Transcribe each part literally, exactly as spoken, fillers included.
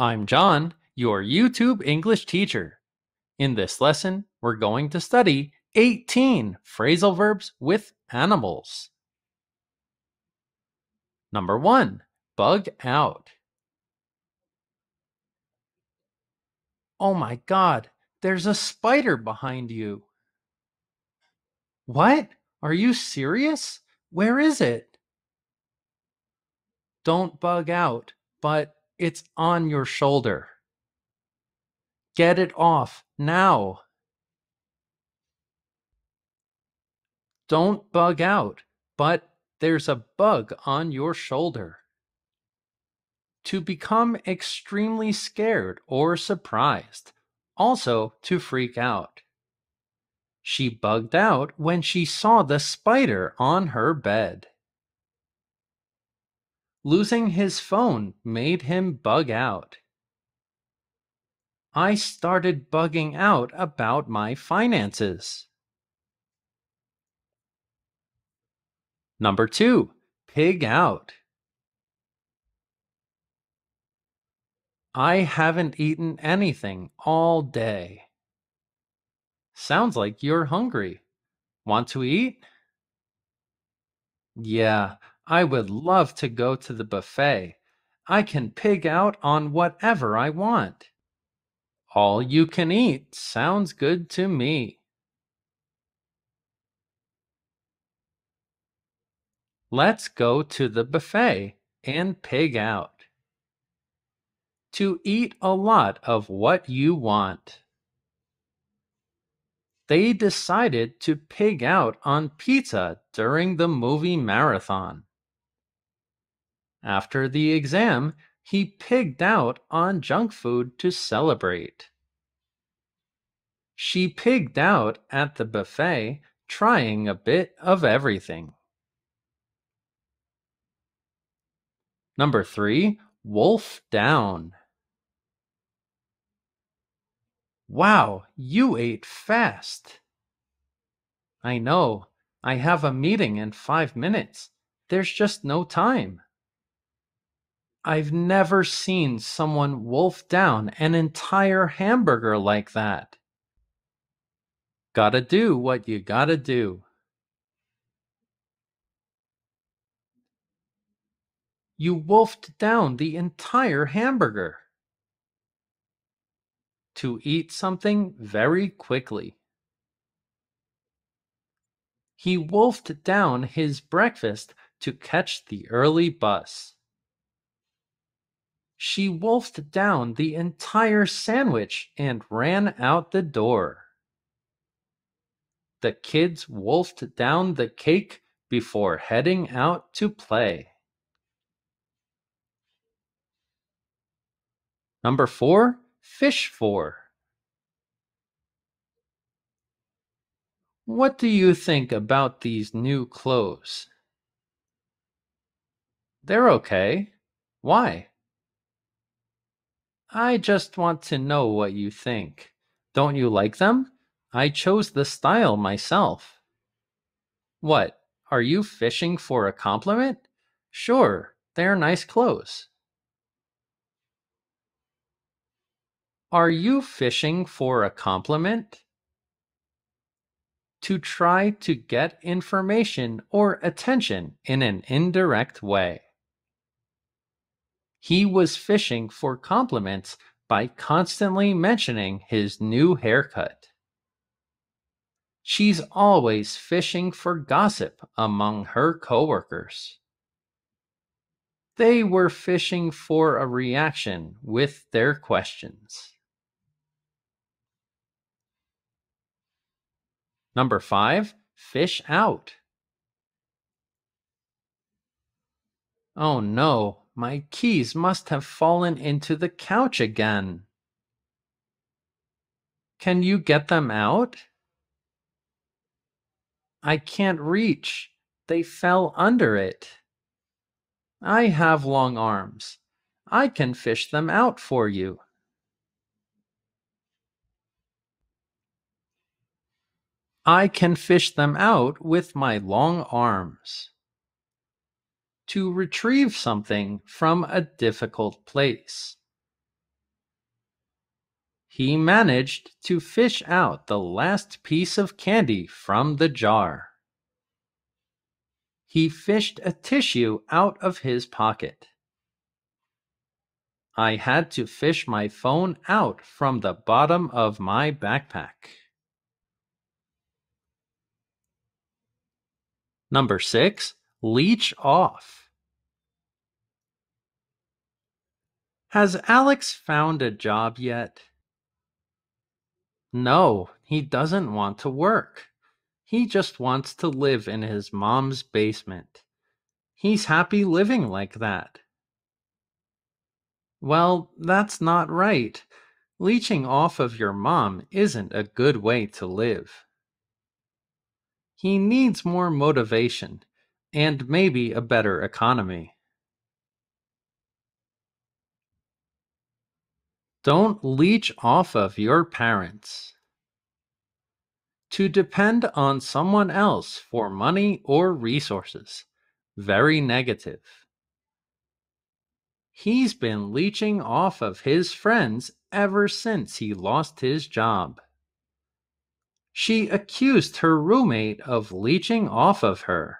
I'm John, your YouTube English teacher. In this lesson, we're going to study eighteen phrasal verbs with animals. Number one, bug out. Oh my God, there's a spider behind you. What? Are you serious? Where is it? Don't bug out, but it's on your shoulder. Get it off now. Don't bug out, but there's a bug on your shoulder. To become extremely scared or surprised, also to freak out. She bugged out when she saw the spider on her bed. Losing his phone made him bug out. I started bugging out about my finances. Number two, pig out. I haven't eaten anything all day. Sounds like you're hungry. Want to eat? Yeah. I would love to go to the buffet. I can pig out on whatever I want. All you can eat sounds good to me. Let's go to the buffet and pig out. To eat a lot of what you want. They decided to pig out on pizza during the movie marathon. After the exam, he pigged out on junk food to celebrate. She pigged out at the buffet, trying a bit of everything. Number three, wolf down. Wow, you ate fast. I know. I have a meeting in five minutes. There's just no time. I've never seen someone wolf down an entire hamburger like that. Gotta do what you gotta do. You wolfed down the entire hamburger. To eat something very quickly. He wolfed down his breakfast to catch the early bus. She wolfed down the entire sandwich and ran out the door. The kids wolfed down the cake before heading out to play. Number four, fish for. What do you think about these new clothes? They're okay. Why? I just want to know what you think. Don't you like them? I chose the style myself. What? Are you fishing for a compliment? Sure, they're nice clothes. Are you fishing for a compliment? To try to get information or attention in an indirect way. He was fishing for compliments by constantly mentioning his new haircut. She's always fishing for gossip among her coworkers. They were fishing for a reaction with their questions. Number five, fish out. Oh no. My keys must have fallen into the couch again. Can you get them out? I can't reach. They fell under it. I have long arms. I can fish them out for you. I can fish them out with my long arms. To retrieve something from a difficult place. he managed to fish out the last piece of candy from the jar. He fished a tissue out of his pocket. I had to fish my phone out from the bottom of my backpack. Number six, leech off. Has Alex found a job yet? No, he doesn't want to work. He just wants to live in his mom's basement. He's happy living like that. Well, that's not right. Leeching off of your mom isn't a good way to live. He needs more motivation and maybe a better economy. Don't leech off of your parents. To depend on someone else for money or resources. Very negative. He's been leeching off of his friends ever since he lost his job. She accused her roommate of leeching off of her.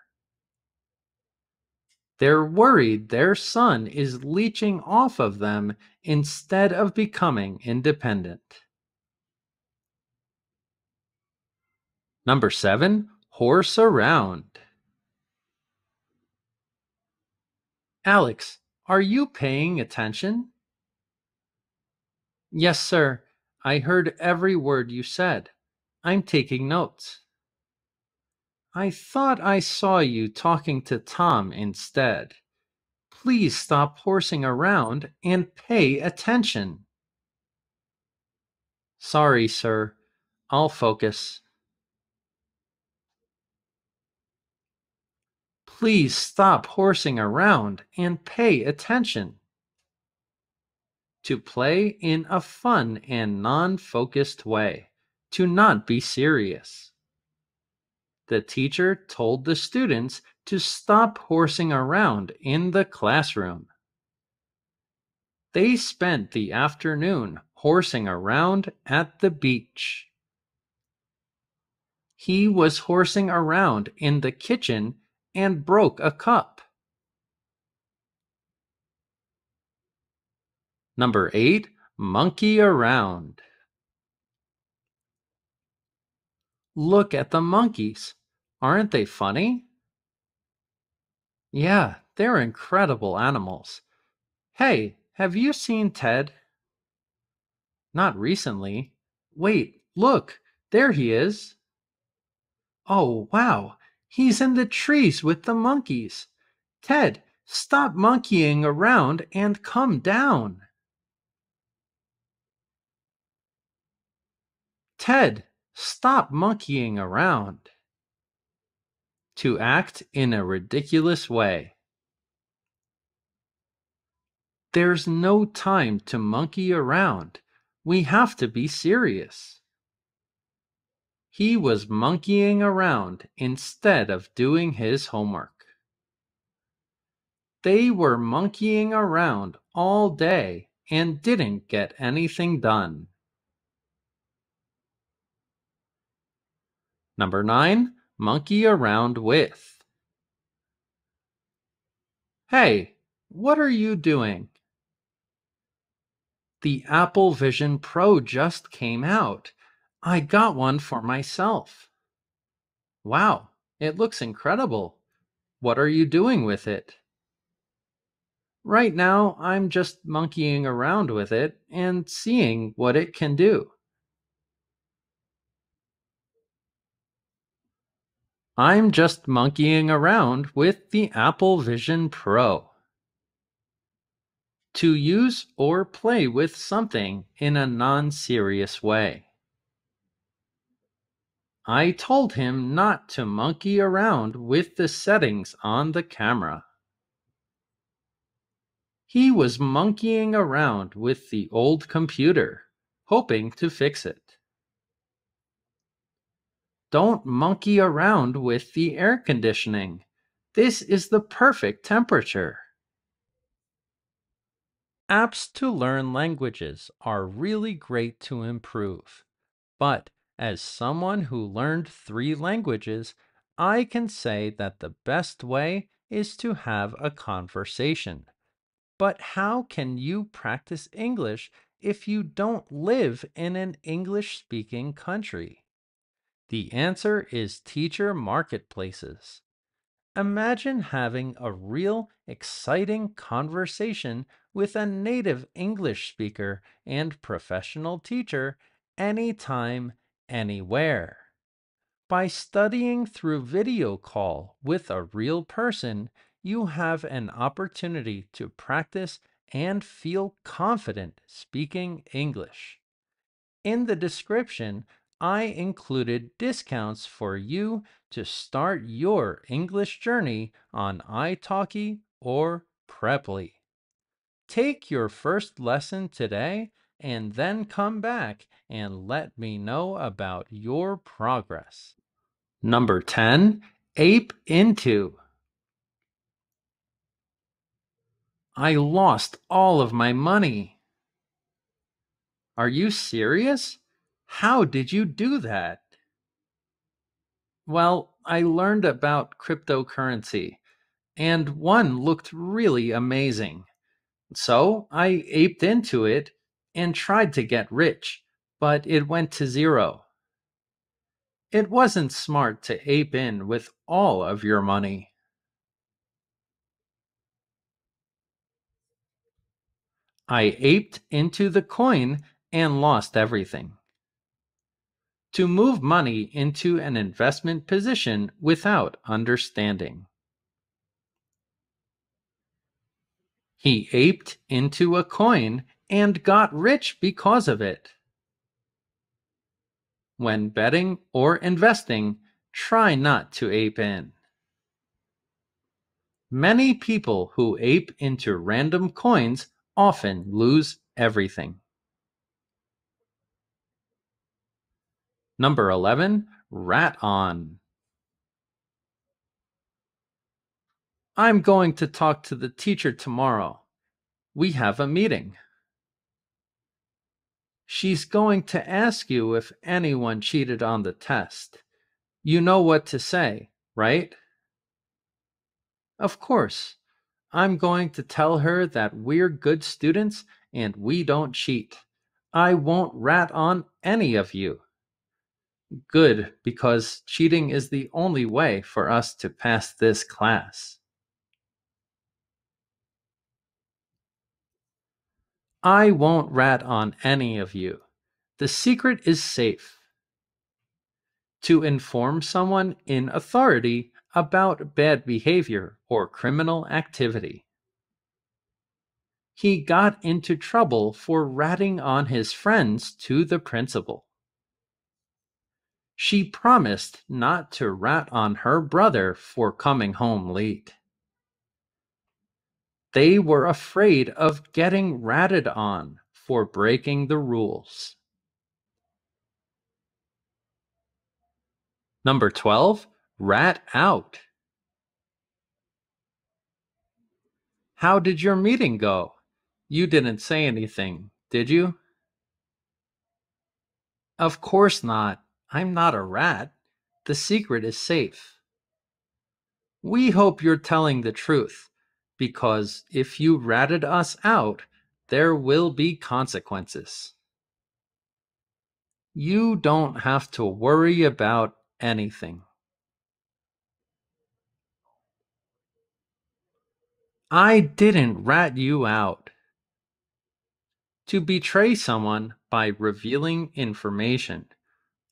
They're worried their son is leeching off of them instead of becoming independent. Number seven, horse around. Alex, are you paying attention? Yes, sir. I heard every word you said. I'm taking notes. I thought I saw you talking to Tom instead. Please stop horsing around and pay attention. Sorry, sir. I'll focus. Please stop horsing around and pay attention. To play in a fun and non-focused way. To not be serious. The teacher told the students to stop horsing around in the classroom. They spent the afternoon horsing around at the beach. He was horsing around in the kitchen and broke a cup. Number eight, monkey around. Look at the monkeys. Aren't they funny? Yeah, they're incredible animals. Hey, have you seen Ted? Not recently. Wait, look, there he is. Oh, wow. He's in the trees with the monkeys. Ted, stop monkeying around and come down. Ted, stop monkeying around. To act in a ridiculous way. There's no time to monkey around. We have to be serious. He was monkeying around instead of doing his homework. They were monkeying around all day and didn't get anything done. Number nine, monkey around with. Hey, what are you doing? The Apple Vision Pro just came out. I got one for myself. Wow, it looks incredible. What are you doing with it? Right now, I'm just monkeying around with it and seeing what it can do. I'm just monkeying around with the Apple Vision Pro. To use or play with something in a non-serious way. I told him not to monkey around with the settings on the camera. He was monkeying around with the old computer, hoping to fix it. Don't monkey around with the air conditioning. This is the perfect temperature. Apps to learn languages are really great to improve, but as someone who learned three languages, I can say that the best way is to have a conversation. But how can you practice English if you don't live in an English-speaking country? The answer is teacher marketplaces. Imagine having a real, exciting conversation with a native English speaker and professional teacher anytime, anywhere. By studying through video call with a real person, you have an opportunity to practice and feel confident speaking English. In the description, I included discounts for you to start your English journey on iTalki or Preply. Take your first lesson today and then come back and let me know about your progress. Number ten. Ape into. I lost all of my money. Are you serious? How did you do that? Well, I learned about cryptocurrency, and one looked really amazing. So I aped into it and tried to get rich, but it went to zero. It wasn't smart to ape in with all of your money. I aped into the coin and lost everything. To move money into an investment position without understanding. He aped into a coin and got rich because of it. When betting or investing, try not to ape in. Many people who ape into random coins often lose everything. Number eleven. Rat on. I'm going to talk to the teacher tomorrow. We have a meeting. She's going to ask you if anyone cheated on the test. You know what to say, right? Of course. I'm going to tell her that we're good students and we don't cheat. I won't rat on any of you. Good, because cheating is the only way for us to pass this class. I won't rat on any of you. The secret is safe. To inform someone in authority about bad behavior or criminal activity. He got into trouble for ratting on his friends to the principal. She promised not to rat on her brother for coming home late. They were afraid of getting ratted on for breaking the rules. Number twelve. Rat out. How did your meeting go? You didn't say anything, did you? Of course not. I'm not a rat. The secret is safe. We hope you're telling the truth, because if you ratted us out, there will be consequences. You don't have to worry about anything. I didn't rat you out. To betray someone by revealing information.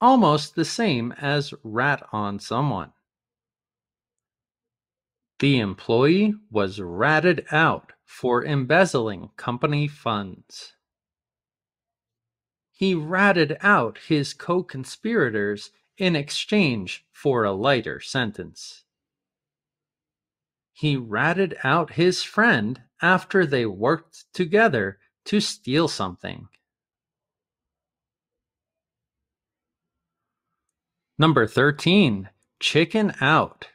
Almost the same as rat on someone. The employee was ratted out for embezzling company funds. He ratted out his co-conspirators in exchange for a lighter sentence. He ratted out his friend after they worked together to steal something. Number thirteen. Chicken out.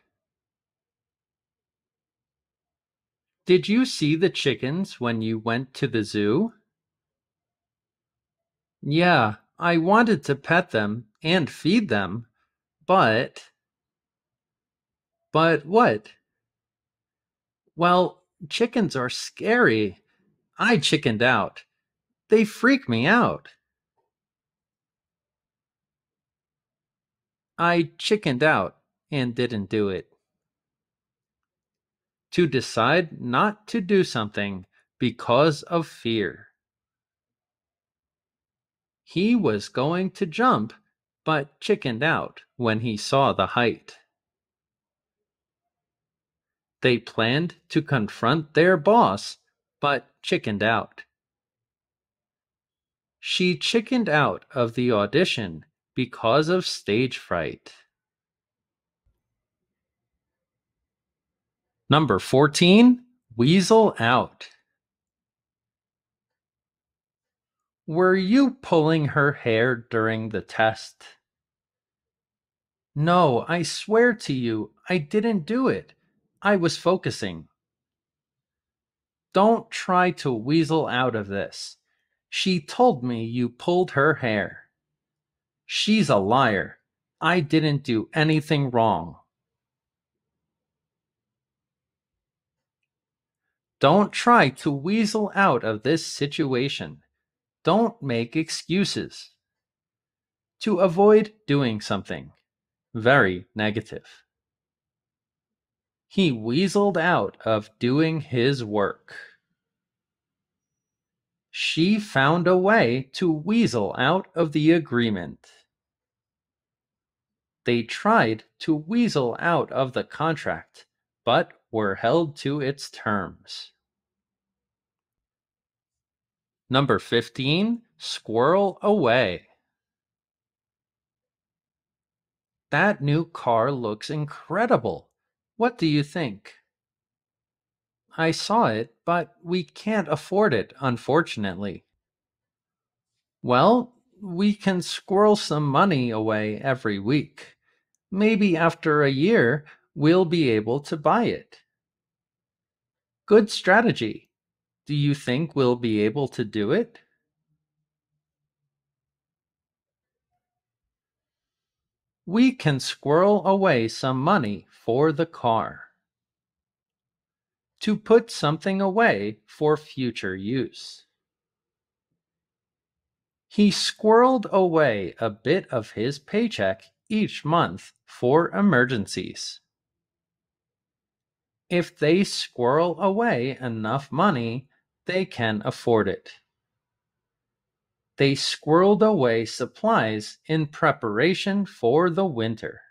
Did you see the chickens when you went to the zoo? Yeah, I wanted to pet them and feed them, but... But what? Well, chickens are scary. I chickened out. They freak me out. I chickened out and didn't do it. To decide not to do something because of fear. He was going to jump, but chickened out when he saw the height. They planned to confront their boss, but chickened out. She chickened out of the audition because of stage fright. Number fourteen, weasel out. Were you pulling her hair during the test? No, I swear to you, I didn't do it. I was focusing. Don't try to weasel out of this. She told me you pulled her hair. She's a liar. I didn't do anything wrong. Don't try to weasel out of this situation. Don't make excuses. To avoid doing something. Very negative. He weaseled out of doing his work. She found a way to weasel out of the agreement. They tried to weasel out of the contract, but were held to its terms. Number fifteen, squirrel away. That new car looks incredible. What do you think? I saw it, but we can't afford it, unfortunately. Well, we can squirrel some money away every week. Maybe after a year, we'll be able to buy it. Good strategy. Do you think we'll be able to do it? We can squirrel away some money for the car. To put something away for future use. He squirreled away a bit of his paycheck each month for emergencies. If they squirrel away enough money, they can afford it. They squirreled away supplies in preparation for the winter.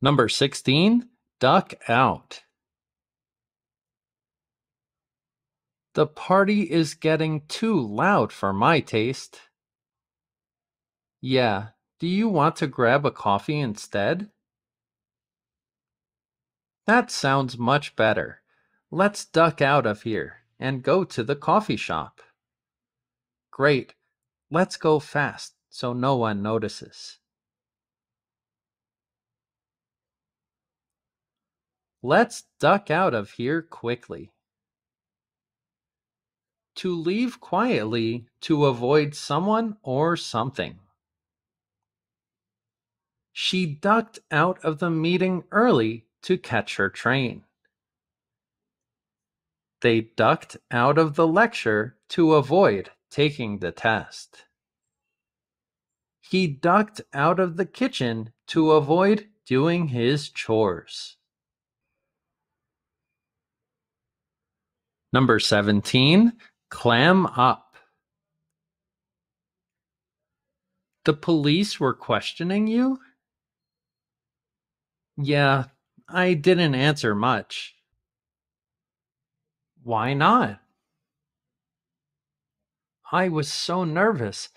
Number sixteen, duck out. The party is getting too loud for my taste. Yeah. Do you want to grab a coffee instead? That sounds much better. Let's duck out of here and go to the coffee shop. Great. Let's go fast so no one notices. Let's duck out of here quickly. To leave quietly to avoid someone or something. She ducked out of the meeting early to catch her train. They ducked out of the lecture to avoid taking the test. He ducked out of the kitchen to avoid doing his chores. Number seventeen, clam up. The police were questioning you? Yeah, I didn't answer much. Why not? I was so nervous.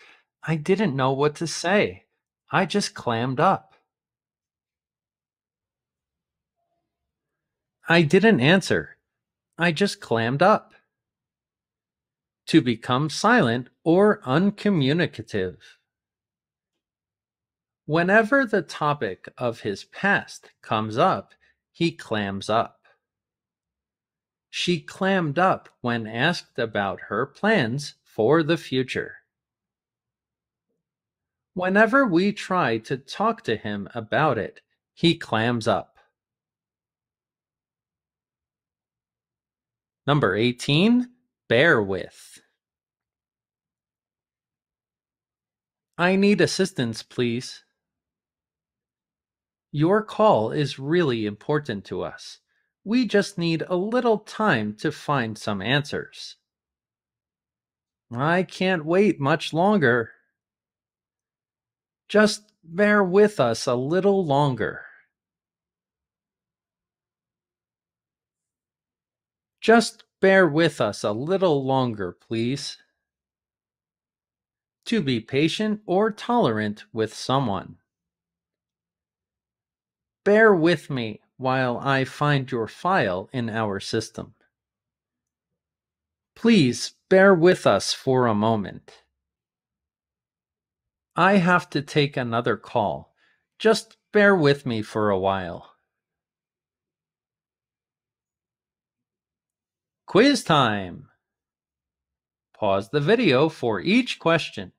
I didn't know what to say. I just clammed up. I didn't answer. I just clammed up. To become silent or uncommunicative. Whenever the topic of his past comes up, he clams up. She clammed up when asked about her plans for the future. Whenever we try to talk to him about it, he clams up. Number eighteen, bear with. I need assistance, please. Your call is really important to us. We just need a little time to find some answers. I can't wait much longer. Just bear with us a little longer. Just bear with us a little longer, please. To be patient or tolerant with someone. Bear with me while I find your file in our system. Please bear with us for a moment. I have to take another call. Just bear with me for a while. Quiz time! Pause the video for each question.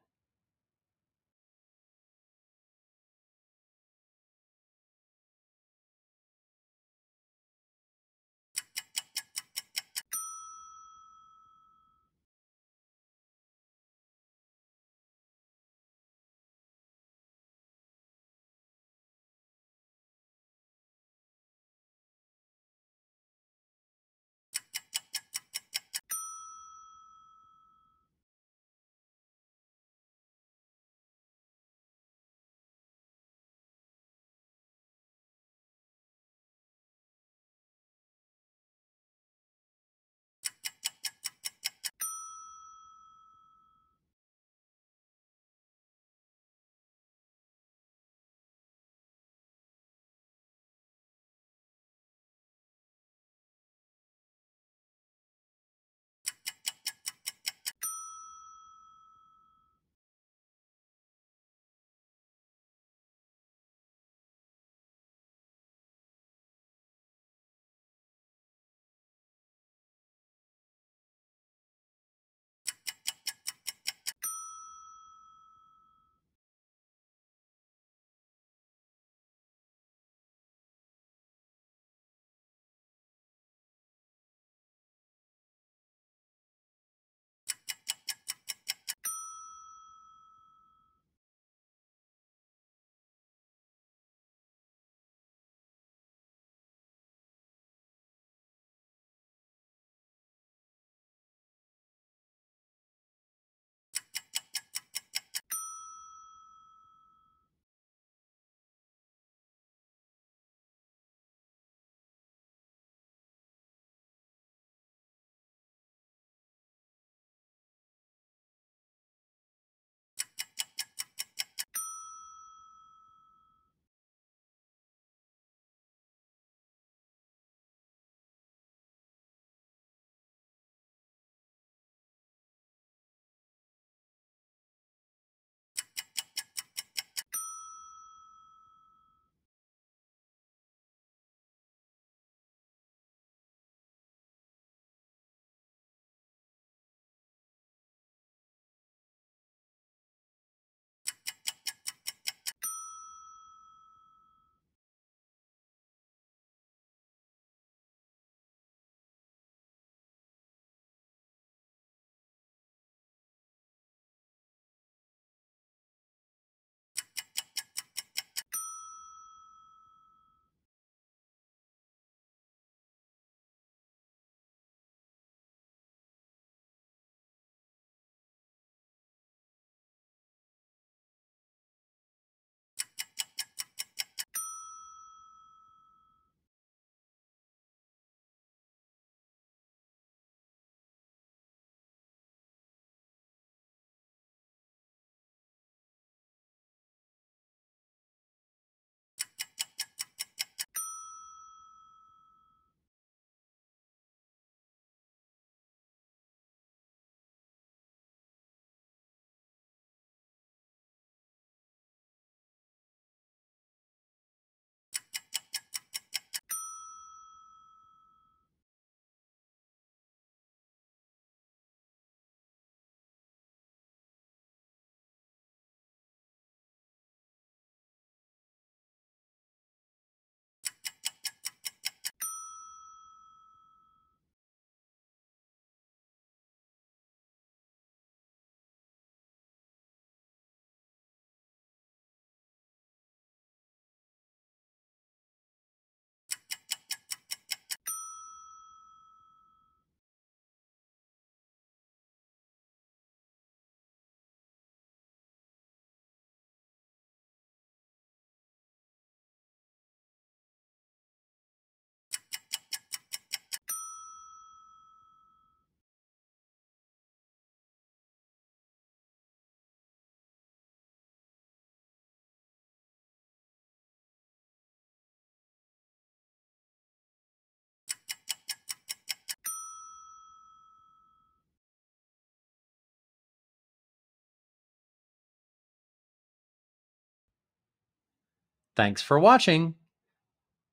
Thanks for watching.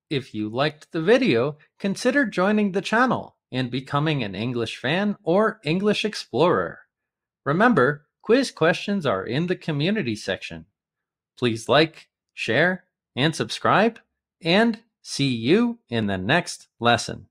If you liked the video, consider joining the channel and becoming an English fan or English explorer. Remember, quiz questions are in the community section. Please like, share, and subscribe, and see you in the next lesson.